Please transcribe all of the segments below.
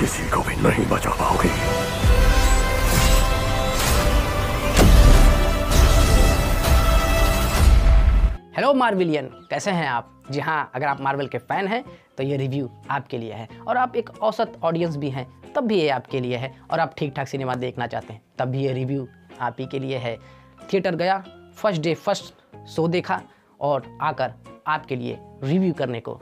किसी को भी नहीं बचा पाओगे। हेलो मार्वलियन, कैसे हैं आप? जी हाँ, अगर आप मार्वल के फैन हैं तो ये रिव्यू आपके लिए है, और आप एक औसत ऑडियंस भी हैं तब भी ये आपके लिए है, और आप ठीक ठाक सिनेमा देखना चाहते हैं तब भी ये रिव्यू आप ही के लिए है। थिएटर गया, फर्स्ट डे फर्स्ट शो देखा और आकर आपके लिए रिव्यू करने को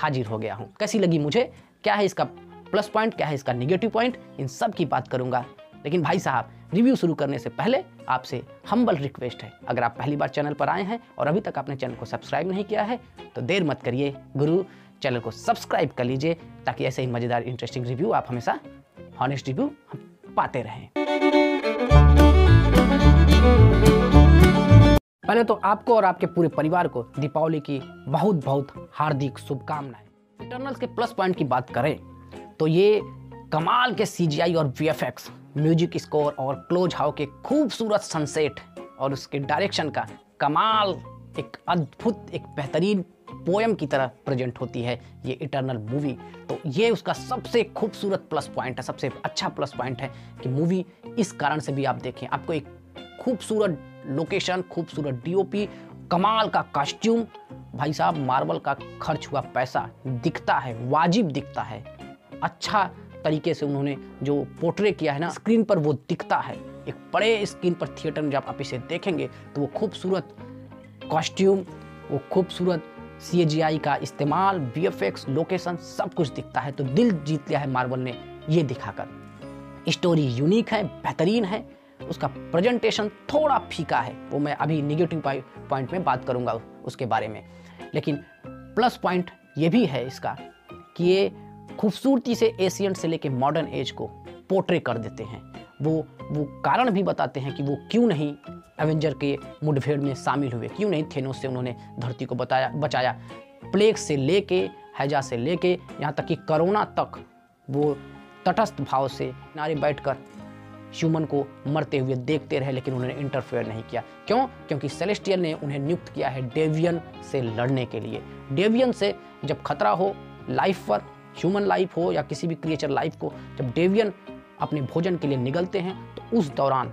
हाजिर हो गया हूँ। कैसी लगी मुझे, क्या है इसका प्लस पॉइंट, क्या है इसका निगेटिव पॉइंट, इन सब की बात करूँगा। लेकिन भाई साहब, रिव्यू शुरू करने से पहले आपसे हम्बल रिक्वेस्ट है, अगर आप पहली बार चैनल पर आए हैं और अभी तक आपने चैनल को सब्सक्राइब नहीं किया है तो देर मत करिए गुरु, चैनल को सब्सक्राइब कर लीजिए ताकि ऐसे ही मज़ेदार इंटरेस्टिंग रिव्यू आप हमेशा, हॉनेस्ट रिव्यू पाते रहें। पहले तो आपको और आपके पूरे परिवार को दीपावली की बहुत बहुत हार्दिक शुभकामनाएं। इटर्नल्स के प्लस पॉइंट की बात करें तो ये कमाल के CGI और VFX, म्यूजिक स्कोर और क्लो झाओ के खूबसूरत सनसेट और उसके डायरेक्शन का कमाल, एक अद्भुत, एक बेहतरीन पोएम की तरह प्रेजेंट होती है ये इटर्नल मूवी। तो ये उसका सबसे खूबसूरत प्लस पॉइंट है, सबसे अच्छा प्लस पॉइंट है कि मूवी इस कारण से भी आप देखें। आपको एक खूबसूरत लोकेशन, खूबसूरत DOP, कमाल का कॉस्ट्यूम, भाई साहब मार्वल का खर्च हुआ पैसा दिखता है, वाजिब दिखता है। अच्छा तरीके से उन्होंने जो पोर्ट्रे किया है ना स्क्रीन पर, वो दिखता है। एक बड़े स्क्रीन पर थिएटर में जब आप इसे देखेंगे तो वो खूबसूरत कॉस्ट्यूम, वो खूबसूरत CGI का इस्तेमाल, VFX, लोकेशन, सब कुछ दिखता है। तो दिल जीत लिया है मार्वल ने ये दिखाकर। स्टोरी यूनिक है, बेहतरीन है, उसका प्रेजेंटेशन थोड़ा फीका है, वो मैं अभी निगेटिव पॉइंट में बात करूँगा उसके बारे में। लेकिन प्लस पॉइंट ये भी है इसका कि ये खूबसूरती से एशियन से लेके मॉडर्न एज को पोर्ट्रे कर देते हैं। वो कारण भी बताते हैं कि वो क्यों नहीं एवेंजर के मुठभेड़ में शामिल हुए, क्यों नहीं थेनोस से उन्होंने धरती को बचाया। प्लेग से लेके, हैजा से लेके, यहाँ तक कि कोरोना तक वो तटस्थ भाव से किनारे बैठकर ह्यूमन को मरते हुए देखते रहे, लेकिन उन्होंने इंटरफेयर नहीं किया। क्यों? क्योंकि सेलेस्टियल ने उन्हें नियुक्त किया है डेवियन से लड़ने के लिए। डेवियन से जब खतरा हो लाइफ पर, ह्यूमन लाइफ हो या किसी भी क्रिएचर लाइफ को, जब डेवियन अपने भोजन के लिए निकलते हैं तो उस दौरान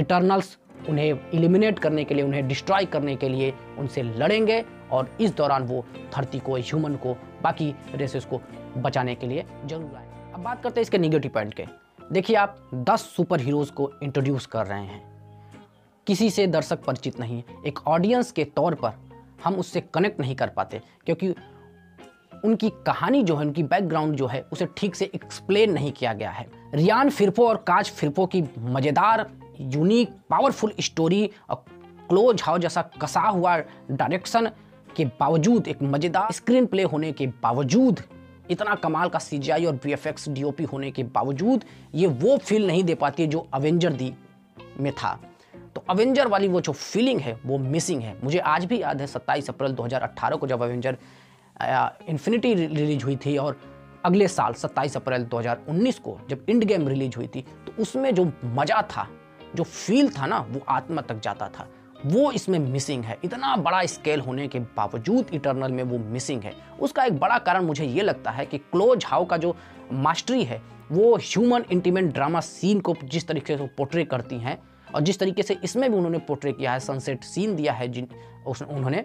इटर्नल्स उन्हें एलिमिनेट करने के लिए, उन्हें डिस्ट्रॉय करने के लिए उनसे लड़ेंगे, और इस दौरान वो धरती को, ह्यूमन को, बाकी रेसेस को बचाने के लिए जरूर आए। अब बात करते हैं इसके निगेटिव पॉइंट के। देखिए, आप 10 सुपर हीरोज़ को इंट्रोड्यूस कर रहे हैं, किसी से दर्शक परिचित नहीं है। एक ऑडियंस के तौर पर हम उससे कनेक्ट नहीं कर पाते क्योंकि उनकी कहानी जो है, उनकी बैकग्राउंड जो है, उसे ठीक से एक्सप्लेन नहीं किया गया है। रियान फिरपो और काज फिरपो की मज़ेदार, यूनिक, पावरफुल स्टोरी और क्लो झाओ जैसा कसा हुआ डायरेक्शन के बावजूद, एक मज़ेदार स्क्रीन प्ले होने के बावजूद, इतना कमाल का CGI और VFX DOP होने के बावजूद ये वो फील नहीं दे पाती जो अवेंजर दी में था। तो अवेंजर वाली वो जो फीलिंग है वो मिसिंग है। मुझे आज भी याद है 27 अप्रैल 2018 को जब अवेंजर इन्फिनिटी रिलीज हुई थी, और अगले साल 27 अप्रैल 2019 को जब एंड गेम रिलीज हुई थी, तो उसमें जो मज़ा था, जो फील था ना, वो आत्मा तक जाता था, वो इसमें मिसिंग है। इतना बड़ा स्केल होने के बावजूद इटर्नल में वो मिसिंग है। उसका एक बड़ा कारण मुझे ये लगता है कि क्लो झाओ का जो मास्टरी है, वो ह्यूमन इंटीमेट ड्रामा सीन को जिस तरीके से पोर्ट्रे करती हैं, और जिस तरीके से इसमें भी उन्होंने पोर्ट्रे किया है, सनसेट सीन दिया है, उन्होंने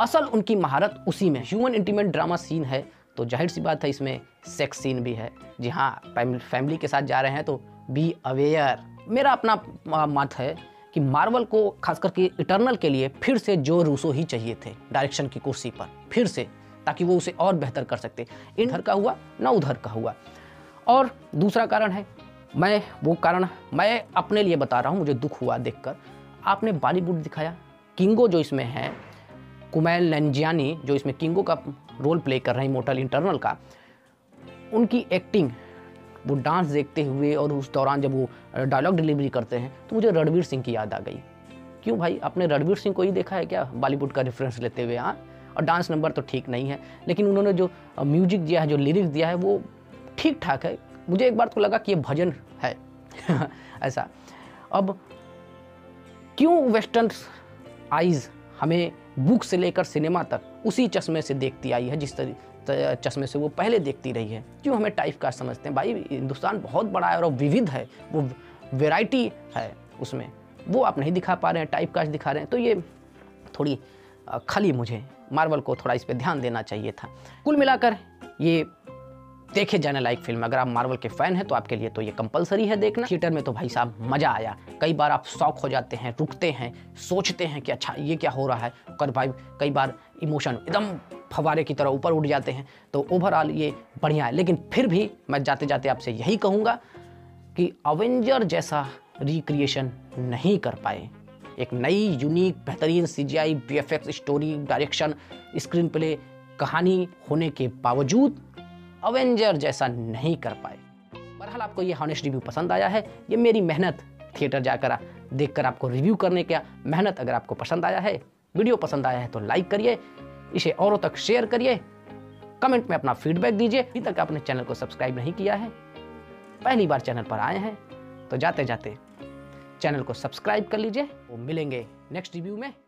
असल उनकी महारत उसी में। ह्यूमन इंटीमेट ड्रामा सीन है तो जाहिर सी बात है इसमें सेक्स सीन भी है। जी हाँ, फैमिली के साथ जा रहे हैं तो बी अवेयर। मेरा अपना मत है कि मार्वल को, खास करके इटर्नल के लिए, फिर से जो रूसो ही चाहिए थे डायरेक्शन की कुर्सी पर फिर से, ताकि वो उसे और बेहतर कर सकते। इधर का हुआ ना उधर का हुआ। और दूसरा कारण है, मैं अपने लिए बता रहा हूँ, मुझे दुख हुआ देखकर। आपने बॉलीवुड दिखाया, किंगो जो इसमें है, कुमैल नंजियानी जो इसमें किंगो का रोल प्ले कर रहे हैं इमोर्टल इटर्नल का, उनकी एक्टिंग, वो डांस देखते हुए और उस दौरान जब वो डायलॉग डिलीवरी करते हैं तो मुझे रणवीर सिंह की याद आ गई। क्यों भाई, आपने रणवीर सिंह को ही देखा है क्या बॉलीवुड का रेफरेंस लेते हुए? हाँ, और डांस नंबर तो ठीक नहीं है, लेकिन उन्होंने जो म्यूजिक दिया है, जो लिरिक्स दिया है, वो ठीक ठाक है। मुझे एक बार तो लगा कि ये भजन है ऐसा। अब क्यों वेस्टर्न आइज़ हमें बुक से लेकर सिनेमा तक उसी चश्मे से देखती आई है जिस चश्मे से वो पहले देखती रही है। जो हमें टाइप कास्ट समझते हैं, भाई हिंदुस्तान बहुत बड़ा है और विविध है, वो वेराइटी है उसमें, वो आप नहीं दिखा पा रहे हैं, टाइप कास्ट दिखा रहे हैं। तो ये थोड़ी खली, मुझे मार्वल को थोड़ा इस पर ध्यान देना चाहिए था। कुल मिलाकर ये देखे जाने लायक फिल्म, अगर आप मार्वल के फैन हैं तो आपके लिए तो ये कंपलसरी है देखना। थिएटर में तो भाई साहब मज़ा आया। कई बार आप शॉक हो जाते हैं, रुकते हैं, सोचते हैं कि अच्छा ये क्या हो रहा है, कर भाई कई बार इमोशन एकदम फवारे की तरह ऊपर उठ जाते हैं। तो ओवरऑल ये बढ़िया है, लेकिन फिर भी मैं जाते जाते आपसे यही कहूँगा कि अवेंजर जैसा रिक्रिएशन नहीं कर पाए। एक नई यूनिक बेहतरीन CGI, VFX, story, direction, screen play, कहानी होने के बावजूद अवेंजर जैसा नहीं कर पाए। बहरहाल आपको ये हॉनेस्ट रिव्यू पसंद आया है, ये मेरी मेहनत थिएटर जाकर देखकर आपको रिव्यू करने का मेहनत, अगर आपको पसंद आया है, वीडियो पसंद आया है तो लाइक करिए, इसे औरों तक शेयर करिए, कमेंट में अपना फीडबैक दीजिए। अभी तक आपने चैनल को सब्सक्राइब नहीं किया है, पहली बार चैनल पर आए हैं तो जाते जाते चैनल को सब्सक्राइब कर लीजिए। वो मिलेंगे नेक्स्ट रिव्यू में।